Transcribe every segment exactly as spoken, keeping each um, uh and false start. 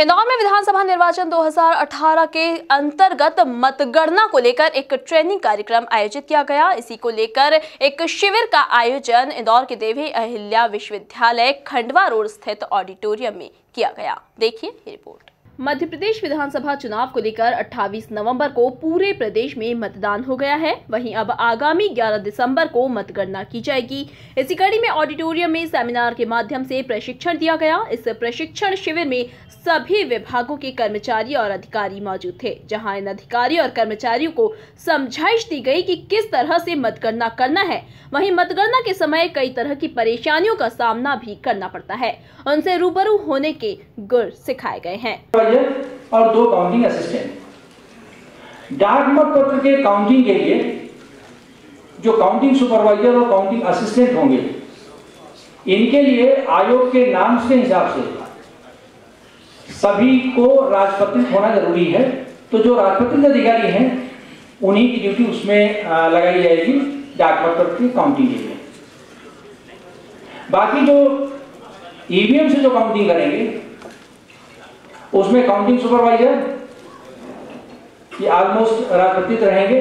इंदौर में विधानसभा निर्वाचन दो हज़ार अठारह के अंतर्गत मतगणना को लेकर एक ट्रेनिंग कार्यक्रम आयोजित किया गया। इसी को लेकर एक शिविर का आयोजन इंदौर के देवी अहिल्या विश्वविद्यालय खंडवा रोड स्थित ऑडिटोरियम में किया गया। देखिए रिपोर्ट। मध्य प्रदेश विधानसभा चुनाव को लेकर अट्ठाईस नवंबर को पूरे प्रदेश में मतदान हो गया है। वहीं अब आगामी ग्यारह दिसंबर को मतगणना की जाएगी। इसी कड़ी में ऑडिटोरियम में सेमिनार के माध्यम से प्रशिक्षण दिया गया। इस प्रशिक्षण शिविर में सभी विभागों के कर्मचारी और अधिकारी मौजूद थे, जहां इन अधिकारी और कर्मचारियों को समझाइश दी गई कि किस तरह से मतगणना करना है। वहीं मतगणना के समय कई तरह की परेशानियों का सामना भी करना पड़ता है, उनसे रूबरू होने के गुर सिखाए गए हैं। और दो काउंटिंग असिस्टेंट। डाक मतपत्र के काउंटिंग के लिए जो काउंटिंग सुपरवाइजर और काउंटिंग असिस्टेंट होंगे, इनके लिए आयोग के नाम के हिसाब से सभी को राजपत्रित होना जरूरी है। तो जो राजपत्रित अधिकारी हैं, उन्हीं की ड्यूटी उसमें लगाई जाएगी डाक मतपत्र की काउंटिंग के लिए। बाकी जो ईवीएम से जो काउंटिंग करेंगे, उसमें काउंटिंग सुपरवाइजर ये ऑलमोस्ट राजपत्रित रहेंगे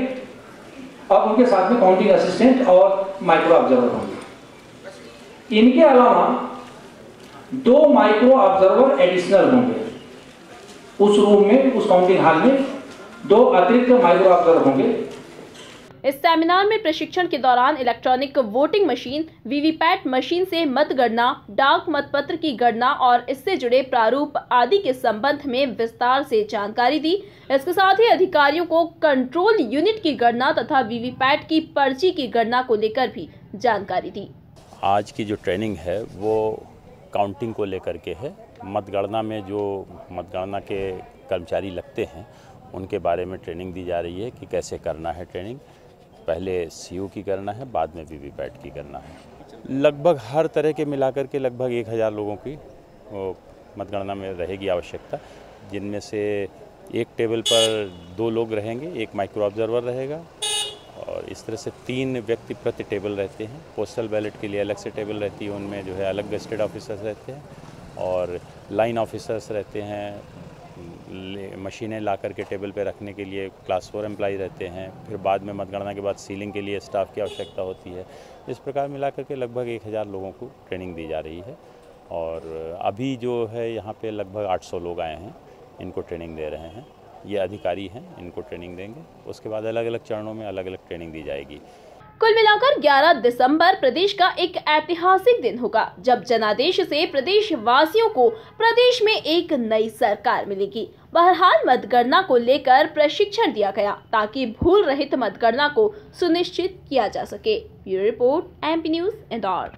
और उनके साथ में काउंटिंग असिस्टेंट और माइक्रो ऑब्जर्वर होंगे। इनके अलावा दो माइक्रो ऑब्जर्वर एडिशनल होंगे। उस रूम में, उस काउंटिंग हॉल में दो अतिरिक्त माइक्रो ऑब्जर्वर होंगे। इस सेमिनार में प्रशिक्षण के दौरान electronic voting machine, VVPAT machine से मतगणना, डाक मतपत्र की गणना और इससे जुड़े प्रारूप आदि के संबंध में विस्तार से जानकारी दी। इसके साथ ही अधिकारियों को कंट्रोल यूनिट की गणना तथा वीवीपैट की पर्ची की गणना को लेकर भी जानकारी दी। आज की जो ट्रेनिंग है वो काउंटिंग को लेकर के है। मतगणना में जो मतगणना के कर्मचारी लगते हैं उनके बारे में ट्रेनिंग दी जा रही है कि कैसे करना है। ट्रेनिंग पहले सीईओ की करना है, बाद में वीवीपैट की करना है। लगभग हर तरह के मिलाकर के लगभग एक हज़ार लोगों की मतगणना में रहेगी आवश्यकता, जिनमें से एक टेबल पर दो लोग रहेंगे, एक माइक्रो ऑब्जर्वर रहेगा और इस तरह से तीन व्यक्ति प्रति टेबल रहते हैं। पोस्टल बैलेट के लिए अलग से टेबल रहती है, उनमें जो है अलग गस्टेड ऑफिसर्स रहते हैं और लाइन ऑफिसर्स रहते हैं। मशीनें ला करके टेबल पे रखने के लिए क्लास फोर एम्प्लाई रहते हैं। फिर बाद में मतगणना के बाद सीलिंग के लिए स्टाफ की आवश्यकता होती है। इस प्रकार मिला करके लगभग एक हज़ार लोगों को ट्रेनिंग दी जा रही है और अभी जो है यहाँ पे लगभग आठ सौ लोग आए हैं, इनको ट्रेनिंग दे रहे हैं। ये अधिकारी हैं, इनको ट्रेनिंग देंगे। उसके बाद अलग अलग चरणों में अलग अलग ट्रेनिंग दी जाएगी। कुल मिलाकर ग्यारह दिसंबर प्रदेश का एक ऐतिहासिक दिन होगा, जब जनादेश से प्रदेशवासियों को प्रदेश में एक नई सरकार मिलेगी। बहरहाल मतगणना को लेकर प्रशिक्षण दिया गया ताकि भूल रहित मतगणना को सुनिश्चित किया जा सके। Bureau report, MP news, Indore.